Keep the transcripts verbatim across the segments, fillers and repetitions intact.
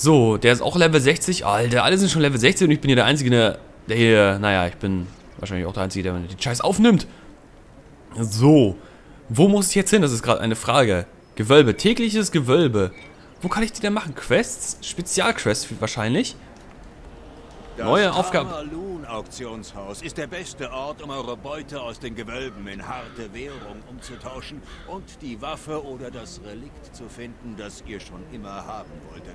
So, der ist auch Level sechzig. Alter, alle sind schon Level sechzig und ich bin hier der Einzige, der hier... Naja, ich bin wahrscheinlich auch der Einzige, der den Scheiß aufnimmt. So, wo muss ich jetzt hin? Das ist gerade eine Frage. Gewölbe, tägliches Gewölbe. Wo kann ich die denn machen? Quests? Spezialquests wahrscheinlich. Das neue Aufgabe. Das Tama-Loon-Auktionshaus ist der beste Ort, um eure Beute aus den Gewölben in harte Währung umzutauschen und die Waffe oder das Relikt zu finden, das ihr schon immer haben wolltet.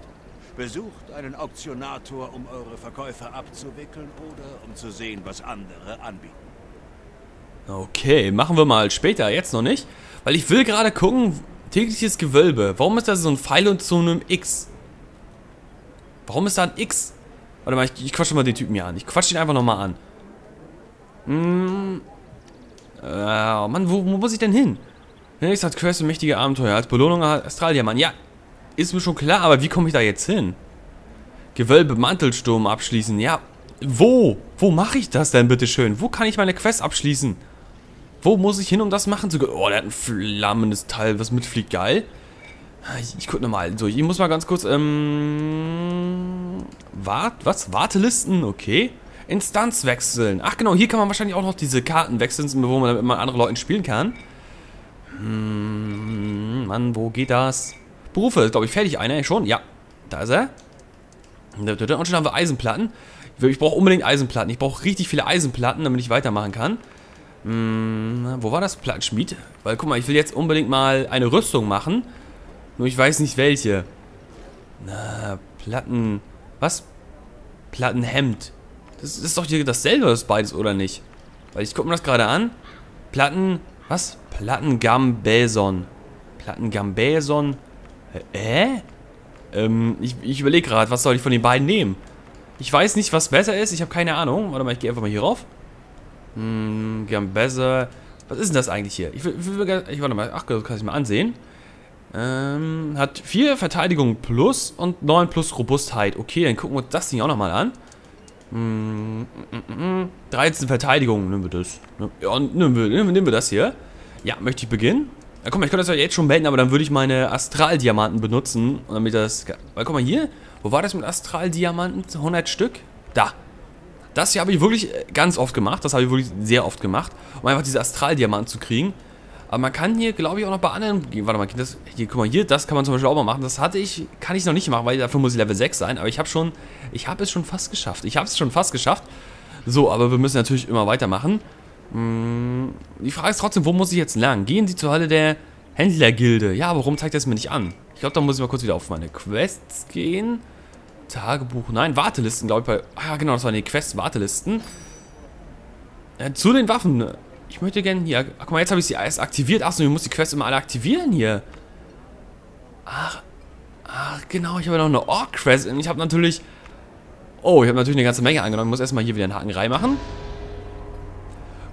Besucht einen Auktionator, um eure Verkäufe abzuwickeln oder um zu sehen, was andere anbieten. Okay, machen wir mal später, jetzt noch nicht. Weil ich will gerade gucken, tägliches Gewölbe. Warum ist da so ein Pfeil und so einem X? Warum ist da ein X? Warte mal, ich, ich quatsche mal den Typen hier an. Ich quatsche ihn einfach nochmal an. Hm. Äh, Mann, wo, wo muss ich denn hin? Nächstes hat Quest und mächtige Abenteuer. Als Belohnung hat Astraldiamant. Ja, ist mir schon klar, aber wie komme ich da jetzt hin? Gewölbe, Mantelsturm abschließen. Ja, wo? Wo mache ich das denn, bitteschön? Wo kann ich meine Quest abschließen? Wo muss ich hin, um das machen zu können? Oh, der hat ein flammendes Teil, was mitfliegt. Geil. Ich, ich guck nochmal. So, ich muss mal ganz kurz, ähm... Wart, was? Wartelisten? Okay. Instanz wechseln. Ach genau, hier kann man wahrscheinlich auch noch diese Karten wechseln, wo man immer andere Leuten spielen kann. Hm, Mann, wo geht das? Berufe, ist glaube ich fertig einer, schon? Ja, da ist er. Und schon haben wir Eisenplatten. Ich brauche unbedingt Eisenplatten. Ich brauche richtig viele Eisenplatten, damit ich weitermachen kann. Hm, wo war das? Plattenschmied? Weil guck mal, ich will jetzt unbedingt mal eine Rüstung machen. Nur ich weiß nicht welche. Na, Platten... Was? Plattenhemd. Das ist doch hier dasselbe, das beides, oder nicht? Weil ich gucke mir das gerade an. Platten... Was? Plattengambeson. Plattengambeson. Äh? Ähm, ich, ich überlege gerade, was soll ich von den beiden nehmen? Ich weiß nicht, was besser ist. Ich habe keine Ahnung. Warte mal, ich gehe einfach mal hier rauf. Hm, Gambese. Was ist denn das eigentlich hier? Ich will... Ich, ich, warte mal. Ach, das kann ich mal ansehen. Ähm, hat vier Verteidigung plus und neun plus Robustheit. Okay, dann gucken wir uns das Ding auch nochmal an. Mm, mm, mm, dreizehn Verteidigung, nehmen wir das. Ja, nehmen wir, nehmen wir das hier. Ja, möchte ich beginnen? Ja, guck mal, ich könnte das jetzt schon melden, aber dann würde ich meine Astraldiamanten benutzen. Und damit das... Weil, guck mal hier. Wo war das mit Astraldiamanten? hundert Stück? Da. Das hier habe ich wirklich ganz oft gemacht. Das habe ich wirklich sehr oft gemacht. Um einfach diese Astraldiamanten zu kriegen. Aber man kann hier, glaube ich, auch noch bei anderen... Warte mal, das, hier, guck mal, hier, das kann man zum Beispiel auch mal machen. Das hatte ich, kann ich noch nicht machen, weil dafür muss ich Level sechs sein. Aber ich habe schon, ich habe es schon fast geschafft. Ich habe es schon fast geschafft. So, aber wir müssen natürlich immer weitermachen. Die Frage ist trotzdem, wo muss ich jetzt lang? Gehen Sie zur Halle der Händlergilde. Ja, warum zeigt das mir nicht an? Ich glaube, da muss ich mal kurz wieder auf meine Quests gehen. Tagebuch, nein, Wartelisten, glaube ich. Bei, ah, genau, das waren die Quest-Wartelisten. Ja, zu den Waffen... Ich möchte gerne hier... Ach, guck mal, jetzt habe ich sie erst aktiviert. Achso, ich muss die Quest immer alle aktivieren hier. Ach, ach genau, ich habe noch eine Orc-Quest. Ich habe natürlich... Oh, ich habe natürlich eine ganze Menge angenommen. Ich muss erstmal hier wieder einen Haken reinmachen.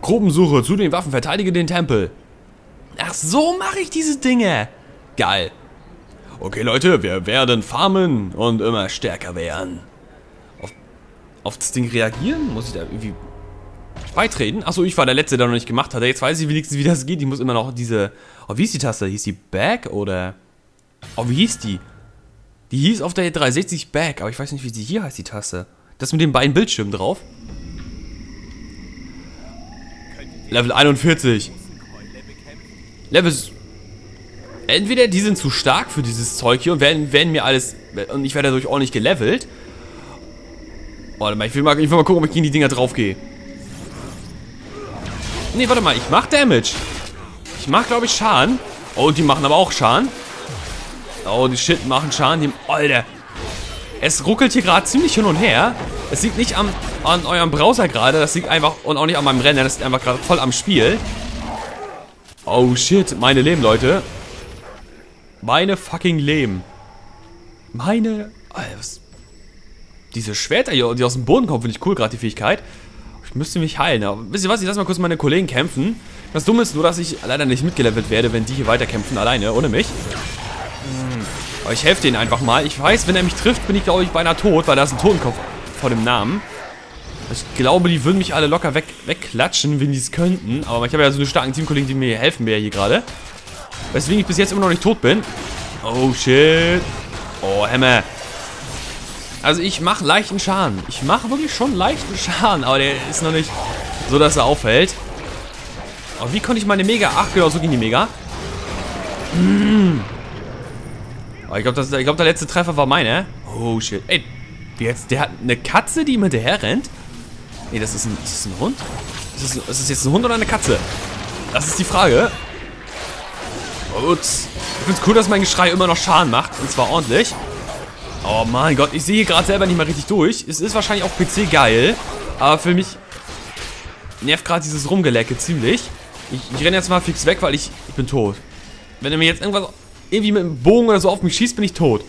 Grubensuche, zu den Waffen, verteidige den Tempel. Ach, so mache ich diese Dinge. Geil. Okay, Leute, wir werden farmen und immer stärker werden. Auf, auf das Ding reagieren? Muss ich da irgendwie... Beitreten? Achso, ich war der Letzte, der noch nicht gemacht hat. Jetzt weiß ich wenigstens, wie das geht. Ich muss immer noch diese... Oh, wie hieß die Taste? Hieß die Back oder... Oh, wie hieß die? Die hieß auf der dreihundertsechzig Back, aber ich weiß nicht, wie sie hier heißt, die Taste. Das mit den beiden Bildschirmen drauf. Level einundvierzig. Level... Entweder die sind zu stark für dieses Zeug hier und werden, werden mir alles... Und ich werde dadurch ordentlich gelevelt. Warte mal, ich will mal, ich will mal gucken, ob ich gegen die Dinger drauf gehe. Ne, warte mal, ich mach Damage. Ich mach, glaube ich, Schaden. Oh, die machen aber auch Schaden. Oh, die Shit machen Schaden. Die, Alter. Es ruckelt hier gerade ziemlich hin und her. Es liegt nicht am, an eurem Browser gerade. Das liegt einfach, und auch nicht an meinem Rennen. Das liegt einfach gerade voll am Spiel. Oh, shit. Meine Leben, Leute. Meine fucking Leben. Meine... Alter, was? Diese Schwerter hier, die aus dem Boden kommen, finde ich cool gerade, die Fähigkeit. Ich müsste mich heilen. Aber wisst ihr was? Ich lasse mal kurz meine Kollegen kämpfen. Das Dumme ist nur, dass ich leider nicht mitgelevelt werde, wenn die hier weiterkämpfen. Alleine, ohne mich. Aber ich helfe denen einfach mal. Ich weiß, wenn er mich trifft, bin ich, glaube ich, beinahe tot, weil da ist ein Totenkopf vor dem Namen. Ich glaube, die würden mich alle locker weg, wegklatschen, wenn die es könnten. Aber ich habe ja so einen starken Teamkollegen, die mir helfen mir hier gerade. Weswegen ich bis jetzt immer noch nicht tot bin. Oh, shit. Oh, Hammer. Also ich mache leichten Schaden. Ich mache wirklich schon leichten Schaden. Aber der ist noch nicht so, dass er auffällt. Aber wie konnte ich meine Mega... Ach genau, so ging die Mega. Mmh. Oh, ich glaube, glaub, der letzte Treffer war meine. Oh shit. Ey, jetzt, der hat eine Katze, die ihm hinterher rennt? Nee, das ist ein, das ist ein Hund. Ist das, ist das jetzt ein Hund oder eine Katze? Das ist die Frage. Ups. Ich finde es cool, dass mein Geschrei immer noch Schaden macht. Und zwar ordentlich. Oh mein Gott, ich sehe gerade selber nicht mehr richtig durch. Es ist wahrscheinlich auf P C geil. Aber für mich nervt gerade dieses Rumgelecke ziemlich. Ich, ich renne jetzt mal fix weg, weil ich, ich bin tot. Wenn er mir jetzt irgendwas irgendwie mit einem Bogen oder so auf mich schießt, bin ich tot.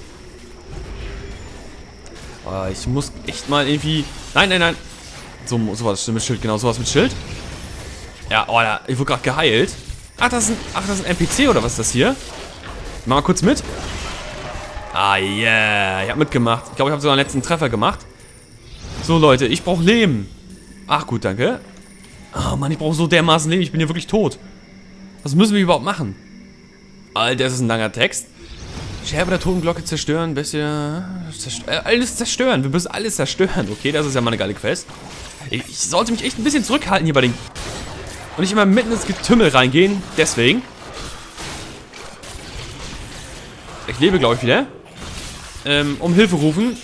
Oh, ich muss echt mal irgendwie... Nein, nein, nein. So, so was mit Schild, genau, sowas mit Schild. Ja, oh, da, ich wurde gerade geheilt. Ach, das ist ein, ach, das ist ein N P C oder was ist das hier? Mach mal kurz mit. Ah, yeah. Ich habe mitgemacht. Ich glaube, ich habe sogar einen letzten Treffer gemacht. So, Leute, ich brauche Leben. Ach, gut, danke. Oh, Mann, ich brauche so dermaßen Leben. Ich bin hier wirklich tot. Was müssen wir überhaupt machen? Alter, das ist ein langer Text. Scherbe der Totenglocke zerstören, bisschen... Zerstör, alles zerstören. Wir müssen alles zerstören. Okay, das ist ja mal eine geile Quest. Ich, ich sollte mich echt ein bisschen zurückhalten hier bei den... Und nicht immer mitten ins Getümmel reingehen. Deswegen. Ich lebe, glaube ich, wieder. Ähm, um Hilfe rufen.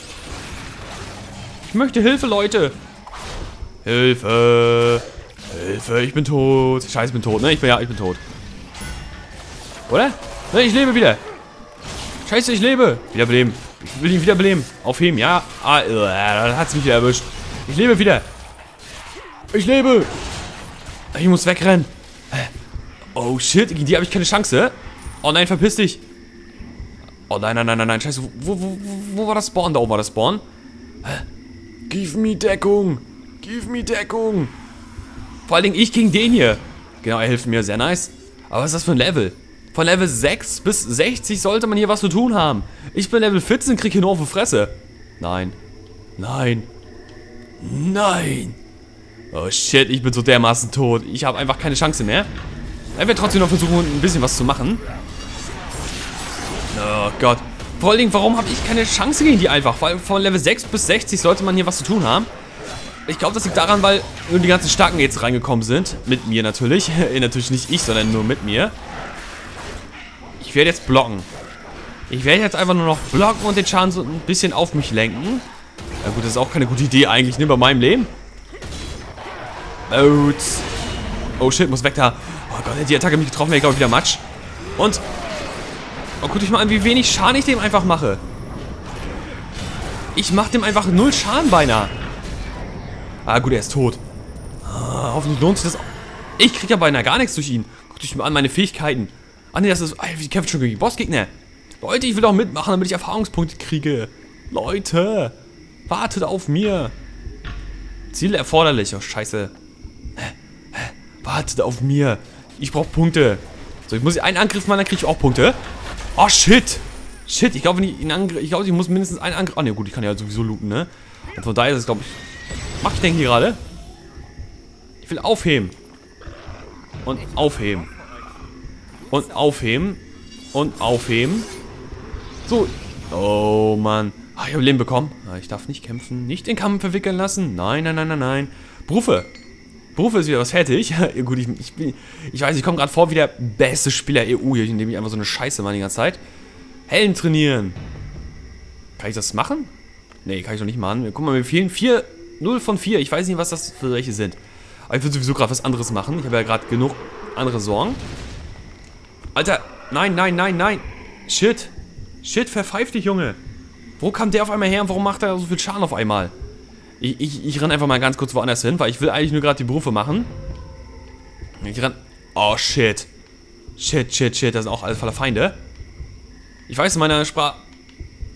Ich möchte Hilfe, Leute. Hilfe. Hilfe, ich bin tot. Scheiße, ich bin tot, ne? Ich bin, ja, ich bin tot. Oder? Ne, ich lebe wieder. Scheiße, ich lebe. Wiederbeleben. Ich will ihn wiederbeleben. Aufheben, ja. Ah, dann hat es mich wieder erwischt. Ich lebe wieder. Ich lebe. Ich muss wegrennen. Oh, shit. Gegen die habe ich keine Chance. Oh, nein, verpiss dich. Oh, nein, nein, nein, nein, nein. Scheiße. Wo, wo, wo war das Spawn? Da oben war das Spawn. Give me Deckung. Give me Deckung. Vor allen Dingen ich gegen den hier. Genau, er hilft mir. Sehr nice. Aber was ist das für ein Level? Von Level sechs bis sechzig sollte man hier was zu tun haben. Ich bin Level vierzehn und krieg hier nur auf die Fresse. Nein. Nein. Nein. Oh shit, ich bin so dermaßen tot. Ich habe einfach keine Chance mehr. Ich werde trotzdem noch versuchen, ein bisschen was zu machen. Oh Gott. Vor allen Dingen, warum habe ich keine Chance gegen die einfach? Weil von Level sechs bis sechzig sollte man hier was zu tun haben. Ich glaube, das liegt daran, weil nur die ganzen Starken jetzt reingekommen sind. Mit mir natürlich. Natürlich nicht ich, sondern nur mit mir. Ich werde jetzt blocken. Ich werde jetzt einfach nur noch blocken und den Schaden so ein bisschen auf mich lenken. Na gut, das ist auch keine gute Idee eigentlich, ne, bei meinem Leben. Oops. Oh shit, muss weg da. Oh Gott, hätte die Attacke mich getroffen, wäre ich glaube ich wieder Matsch. Und... Oh, guck dich mal an, wie wenig Schaden ich dem einfach mache. Ich mache dem einfach null Schaden beinahe. Ah gut, er ist tot. Ah, hoffentlich lohnt sich das... Ich kriege ja beinahe gar nichts durch ihn. Guck dich mal an, meine Fähigkeiten. Ah ne, das ist... Ich kämpfe schon gegen Bossgegner. Leute, ich will doch mitmachen, damit ich Erfahrungspunkte kriege. Leute, wartet auf mir. Ziele erforderlich. Oh, scheiße. Wartet auf mir. Ich brauche Punkte. So, ich muss einen Angriff machen, dann kriege ich auch Punkte. Oh, shit. Shit, ich glaube, ich, ich, glaub, ich muss mindestens einen Angriff... Ah ne, gut, ich kann ja sowieso looten, ne? Und von daher ist es, glaube ich... Mach ich denn hier gerade? Ich will aufheben. Und aufheben. Und aufheben. Und aufheben. So. Oh, Mann. Ach, ich habe Leben bekommen. Ich darf nicht kämpfen. Nicht in Kampf verwickeln lassen. Nein, nein, nein, nein, nein. Berufe. Berufe ist wieder was fertig. Gut, ich, ich, bin, ich weiß, ich komme gerade vor wie der beste Spieler E U hier, indem ich einfach so eine Scheiße mache die ganze Zeit. Helm trainieren. Kann ich das machen? Nee, kann ich doch nicht machen. Guck mal, mir fehlen vier. null von vier. Ich weiß nicht, was das für welche sind. Aber ich will sowieso gerade was anderes machen. Ich habe ja gerade genug andere Sorgen. Alter, nein, nein, nein, nein. Shit. Shit, verpfeif dich, Junge. Wo kam der auf einmal her und warum macht er so viel Schaden auf einmal? Ich, ich, ich renn einfach mal ganz kurz woanders hin, weil ich will eigentlich nur gerade die Berufe machen. Ich renn... Oh, shit. Shit, shit, shit. Das sind auch alle voller Feinde. Ich weiß, in meiner Sprache...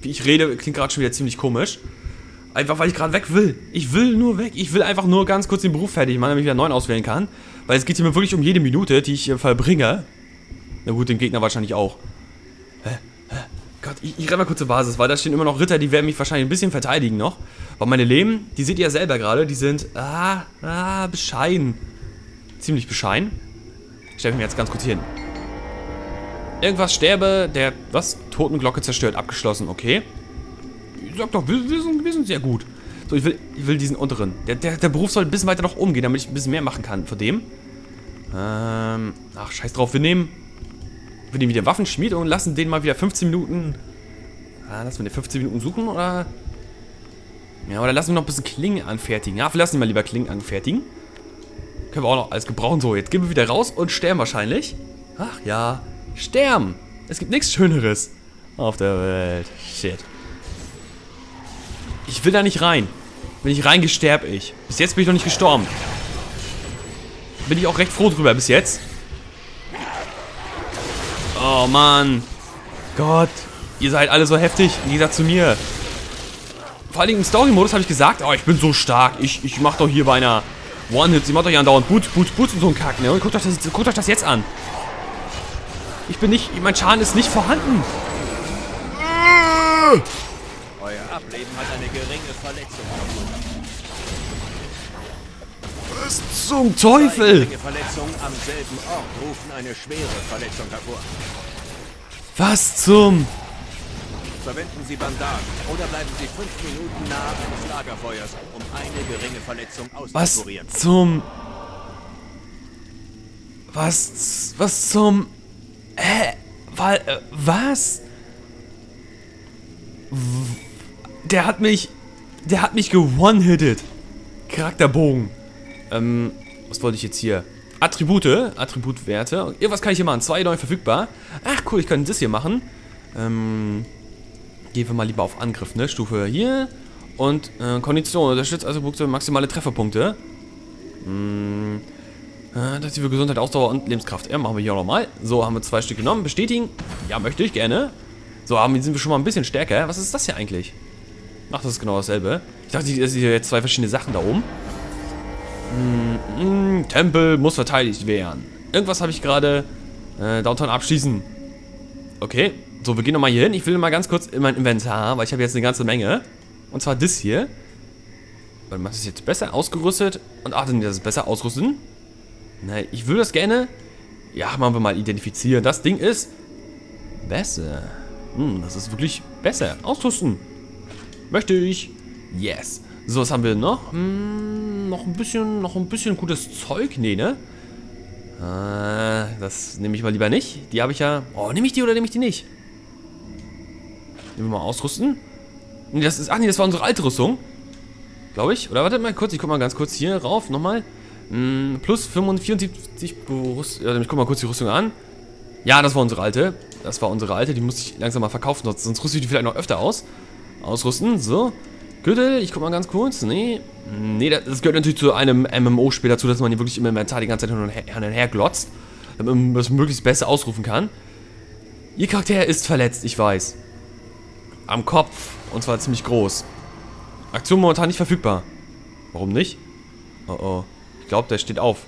Wie ich rede, klingt gerade schon wieder ziemlich komisch. Einfach, weil ich gerade weg will. Ich will nur weg. Ich will einfach nur ganz kurz den Beruf fertig machen, damit ich wieder einen neuen auswählen kann. Weil es geht hier mir wirklich um jede Minute, die ich hier verbringe. Na gut, dem Gegner wahrscheinlich auch. Hä? Hä? Gott, ich, ich renne mal kurz zur Basis, weil da stehen immer noch Ritter, die werden mich wahrscheinlich ein bisschen verteidigen noch. Aber meine Leben, die seht ihr ja selber gerade, die sind, ah, ah, bescheiden. Ziemlich bescheiden. Ich stelle mich jetzt ganz kurz hier hin. Irgendwas sterbe, der, was? Totenglocke zerstört, abgeschlossen, okay. Ich sag doch, wir, wir, sind, wir sind sehr gut. So, ich will, ich will diesen unteren. Der, der, der Beruf soll ein bisschen weiter noch umgehen, damit ich ein bisschen mehr machen kann von dem. Ähm, ach, scheiß drauf. Wir nehmen, wir nehmen wieder Waffenschmied und lassen den mal wieder fünfzehn Minuten... Ah, lassen wir den fünfzehn Minuten suchen, oder... Ja, oder lassen wir noch ein bisschen Klingen anfertigen. Ja, wir lassen ihn mal lieber Klingen anfertigen. Können wir auch noch alles gebrauchen. So, jetzt gehen wir wieder raus und sterben wahrscheinlich. Ach ja, sterben. Es gibt nichts Schöneres auf der Welt. Shit. Ich will da nicht rein. Wenn ich reingehe, sterbe ich. Bis jetzt bin ich noch nicht gestorben. Bin ich auch recht froh drüber bis jetzt. Oh Mann. Gott. Ihr seid alle so heftig. Wie gesagt zu mir. Vor allem im Story-Modus habe ich gesagt, oh, ich bin so stark. Ich, ich mache doch hier bei einer One-Hit. Sie macht doch hier andauernd Boots, Boots, Boots und so ein Kack. Ne? Und guckt euch, das, guckt euch das jetzt an. Ich bin nicht... Mein Schaden ist nicht vorhanden. Euer Ableben hat eine geringe Verletzung. Was zum Teufel? Verletzungen am selben Ort rufen eine schwere Verletzung hervor. Was zum... Verwenden Sie Bandagen oder bleiben Sie fünf Minuten nahe des Lagerfeuers, um eine geringe Verletzung auszukurieren. Was zum... Was... Was zum... Hä? Was? Der hat mich... Der hat mich ge-one-hitted. Charakterbogen. Ähm, was wollte ich jetzt hier? Attribute, Attributwerte. Irgendwas kann ich hier machen. Zwei neu verfügbar. Ach cool, ich kann das hier machen. Ähm... Gehen wir mal lieber auf Angriff, ne? Stufe hier. Und äh, Kondition. Unterstützt also maximale Trefferpunkte. Hm. Äh, das ist für Gesundheit, Ausdauer und Lebenskraft. Ja, machen wir hier auch nochmal. So, haben wir zwei Stück genommen. Bestätigen. Ja, möchte ich gerne. So, haben, sind wir schon mal ein bisschen stärker. Was ist das hier eigentlich? Ach, das ist genau dasselbe. Ich dachte, das sind jetzt zwei verschiedene Sachen da oben. Hm, hm, Tempel muss verteidigt werden. Irgendwas habe ich gerade. Äh, Downtown abschießen. Okay. So, wir gehen nochmal hier hin. Ich will mal ganz kurz in mein Inventar, weil ich habe jetzt eine ganze Menge. Und zwar das hier. Warte mal, ist das jetzt besser ausgerüstet? Und ach, das ist besser ausrüsten. Nein, ich würde das gerne... Ja, machen wir mal identifizieren. Das Ding ist... Besser. Hm, das ist wirklich besser. Ausrüsten. Möchte ich. Yes. So, was haben wir noch? Hm, noch ein bisschen... Noch ein bisschen gutes Zeug. Nee, ne? Ah, das nehme ich mal lieber nicht. Die habe ich ja... Oh, nehme ich die oder nehme ich die nicht? Nehmen wir mal ausrüsten. Nee, das ist, ach nee, das war unsere alte Rüstung. Glaube ich. Oder wartet mal kurz, ich guck mal ganz kurz hier rauf, nochmal. Mm, plus fünfundvierzig Berüstung. Ich guck mal kurz die Rüstung an. Ja, das war unsere alte. Das war unsere alte, die muss ich langsam mal verkaufen, sonst, sonst rüste ich die vielleicht noch öfter aus. Ausrüsten, so. Gürtel, ich guck mal ganz kurz. Nee, nee, das gehört natürlich zu einem M M O-Spiel dazu, dass man hier wirklich im Inventar die ganze Zeit hin und her, hin und her glotzt, damit man das möglichst besser ausrufen kann. Ihr Charakter ist verletzt, ich weiß. Am Kopf. Und zwar ziemlich groß. Aktion momentan nicht verfügbar. Warum nicht? Oh oh. Ich glaube, der steht auf.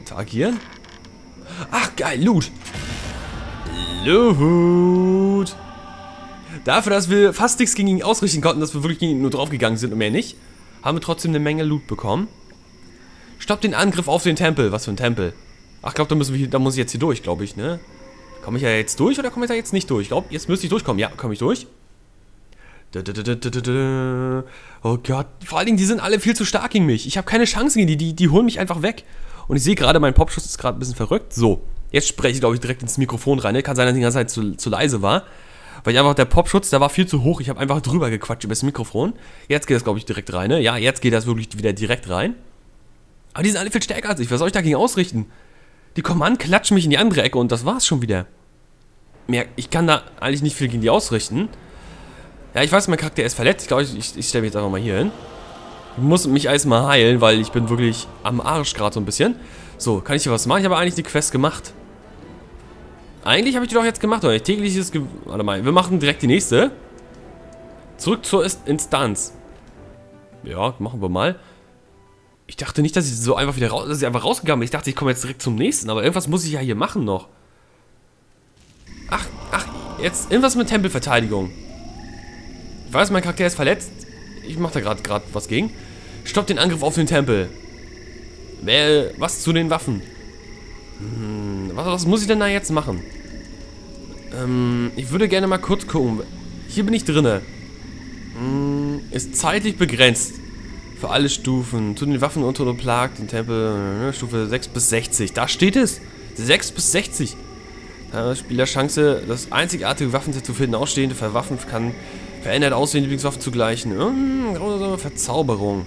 Interagieren? Ach, geil. Loot. Loot. Dafür, dass wir fast nichts gegen ihn ausrichten konnten, dass wir wirklich gegen ihn nur draufgegangen sind und mehr nicht, haben wir trotzdem eine Menge Loot bekommen. Stopp den Angriff auf den Tempel. Was für ein Tempel? Ach, ich glaube, da müssen wir, da muss ich jetzt hier durch, glaube ich, ne? Komme ich ja jetzt durch oder komme ich da jetzt nicht durch? Ich glaube, jetzt müsste ich durchkommen. Ja, komme ich durch? Oh Gott, vor allen Dingen, die sind alle viel zu stark gegen mich. Ich habe keine Chance gegen die. die, die holen mich einfach weg. Und ich sehe gerade, mein Popschuss ist gerade ein bisschen verrückt. So, jetzt spreche ich, glaube ich, direkt ins Mikrofon rein. Kann sein, dass ich die ganze Zeit zu, zu leise war. Weil ich einfach, der Popschutz, der war viel zu hoch. Ich habe einfach drüber gequatscht über das Mikrofon. Jetzt geht das, glaube ich, direkt rein, ne? Ja, jetzt geht das wirklich wieder direkt rein. Aber die sind alle viel stärker als ich. Was soll ich dagegen ausrichten? Die kommen an, klatschen mich in die andere Ecke und das war's schon wieder. Mehr, ich kann da eigentlich nicht viel gegen die ausrichten. Ja, ich weiß, mein Charakter ist verletzt. Ich glaube, ich, ich, ich stelle mich jetzt einfach mal hier hin. Ich muss mich erstmal heilen, weil ich bin wirklich am Arsch gerade so ein bisschen. So, kann ich hier was machen? Ich habe eigentlich die Quest gemacht. Eigentlich habe ich die doch jetzt gemacht, oder? Tägliches Ge... Warte mal, wir machen direkt die nächste. Zurück zur Instanz. Ja, machen wir mal. Ich dachte nicht, dass ich so einfach wieder raus... Dass ich einfach rausgegangen bin. Ich dachte, ich komme jetzt direkt zum nächsten. Aber irgendwas muss ich ja hier machen noch. Ach, ach, jetzt irgendwas mit Tempelverteidigung. Ich weiß, mein Charakter ist verletzt. Ich mache da gerade gerade was gegen. Stopp den Angriff auf den Tempel. Wer, was zu den Waffen? Hm, was, was muss ich denn da jetzt machen? Ähm, ich würde gerne mal kurz gucken. Hier bin ich drinne. ist zeitlich begrenzt. Für alle Stufen. Zu den Waffen unter der Plag, den Tempel, Stufe sechs bis sechzig. Da steht es. sechs bis sechzig. Da hat Spieler Chance, das einzigartige Waffenset zu finden. Ausstehende Verwaffen kann verändert aussehen, Lieblingswaffen zu gleichen. Hm, grausame Verzauberung.